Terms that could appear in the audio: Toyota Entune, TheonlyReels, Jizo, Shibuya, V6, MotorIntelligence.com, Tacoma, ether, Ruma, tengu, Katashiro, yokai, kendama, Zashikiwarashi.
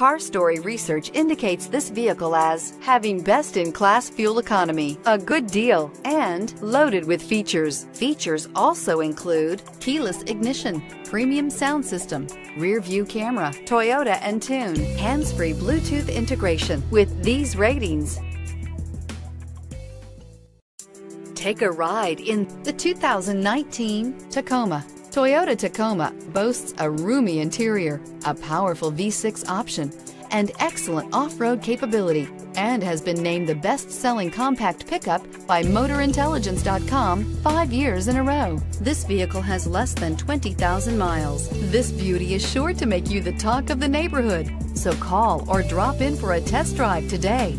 Car Story research indicates this vehicle as having best-in-class fuel economy, a good deal, and loaded with features. Features also include keyless ignition, premium sound system, rear-view camera, Toyota Entune, hands-free Bluetooth integration. With these ratings, take a ride in the 2019 Tacoma. Toyota Tacoma boasts a roomy interior, a powerful V6 option, and excellent off-road capability, and has been named the best-selling compact pickup by MotorIntelligence.com 5 years in a row. This vehicle has less than 20,000 miles. This beauty is sure to make you the talk of the neighborhood, so call or drop in for a test drive today.